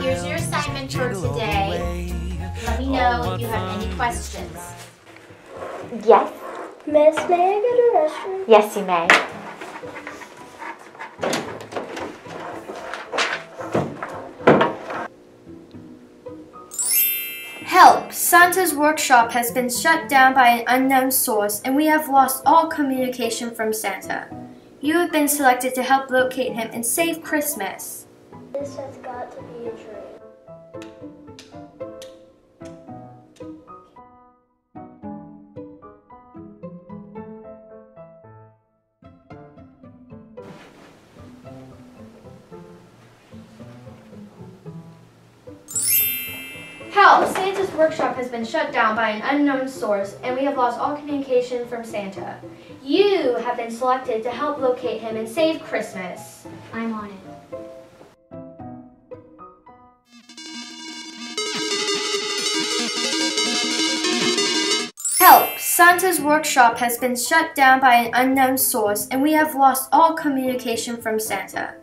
Here's your assignment for today. Let me know if you have any questions. Yes? Miss, may I go to the restroom? Yes, you may. Help! Santa's workshop has been shut down by an unknown source, and we have lost all communication from Santa. You have been selected to help locate him and save Christmas. This has got to be a dream. Help! Santa's workshop has been shut down by an unknown source, and we have lost all communication from Santa. You have been selected to help locate him and save Christmas. I'm on it. Help! Santa's workshop has been shut down by an unknown source, and we have lost all communication from Santa.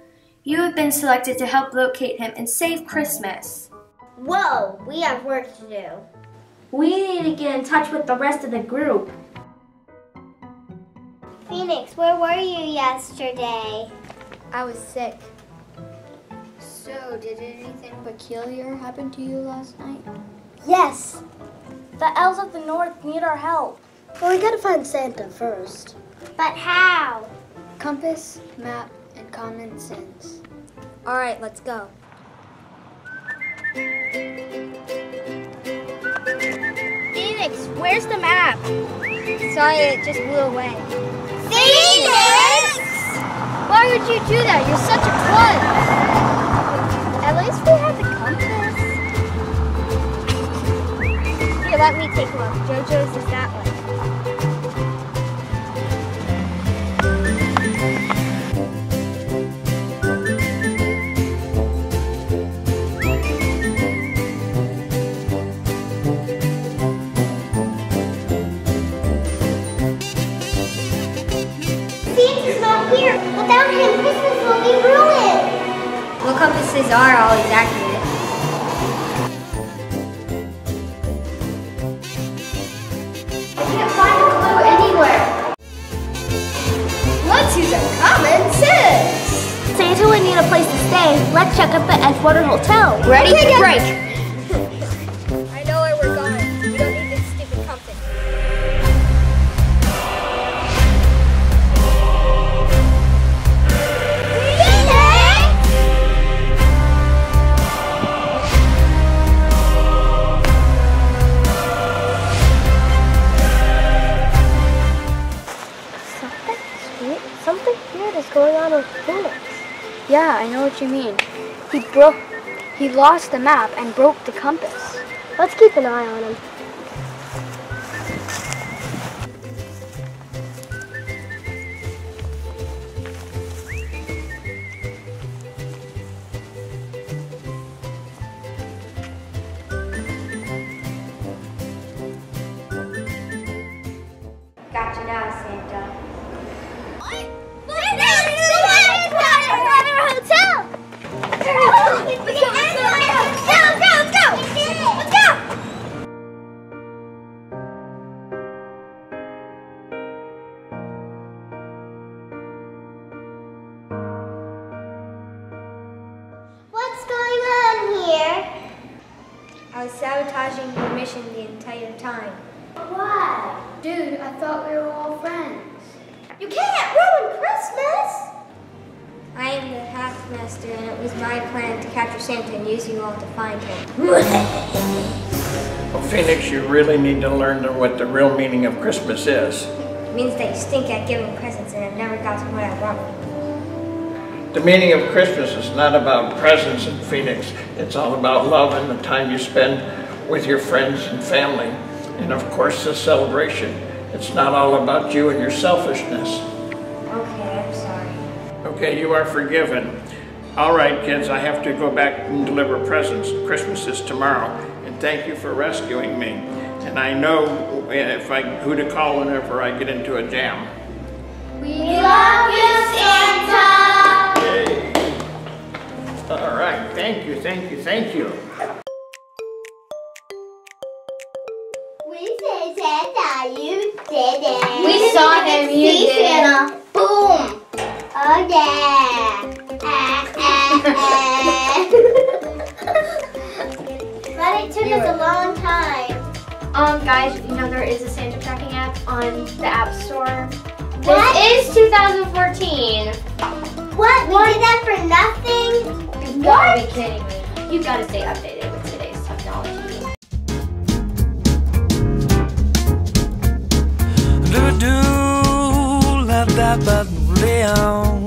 You have been selected to help locate him and save Christmas. Whoa, we have work to do. We need to get in touch with the rest of the group. Phoenix, where were you yesterday? I was sick. So, did anything peculiar happen to you last night? Yes. The elves of the north need our help. Well, we gotta find Santa first. But how? Compass, map, and common sense. All right, let's go. Phoenix, where's the map? Sorry, it just blew away. Phoenix! Why would you do that? You're such a klutz. At least we have the compass. Let me take a look. Jojo's is that way. Phoenix is not here. Without him, Christmas will be ruined. Well, compasses are always accurate. Common sense! Santa would need a place to stay. Let's check out the Icewater Hotel. Ready to break! I know where we're going. We don't need this stupid compass. Something weird is going on with Phoenix. Yeah, I know what you mean. He lost the map and broke the compass. Let's keep an eye on him. Got you now, Santa. I was sabotaging your mission the entire time. Why? Dude, I thought we were all friends. You can't ruin Christmas! I am the Hackmaster, and it was my plan to capture Santa and use you all to find him. Well, Phoenix, you really need to learn what the real meaning of Christmas is. It means that you stink at giving presents and have never gotten what I want. The meaning of Christmas is not about presents in Phoenix. It's all about love and the time you spend with your friends and family. And of course, the celebration. It's not all about you and your selfishness. Okay, I'm sorry. Okay, you are forgiven. All right, kids, I have to go back and deliver presents. Christmas is tomorrow. And thank you for rescuing me. And I know if I, who to call whenever I get into a jam. We love you, Santa! Yay. All right, thank you, thank you, thank you. We say Santa, you did it. We saw them, you did it. Boom! Oh yeah! But it took us a long time. Guys, you know there is a Santa tracking app on the App Store. What? This is 2014. What? We did that for nothing? You've got to be kidding me. You've got to stay updated with today's technology. Do la da ba down.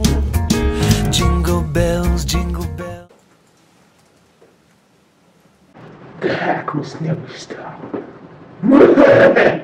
Jingle bells, jingle bells. Как мы с ним стали?